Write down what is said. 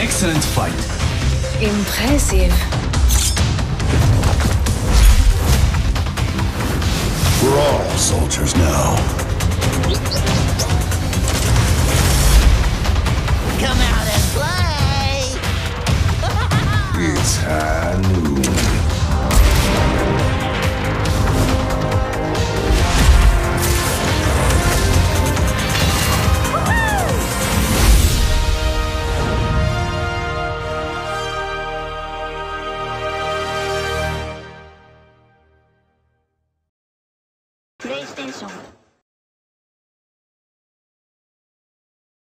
excellent fight. Impressive. We're all soldiers now.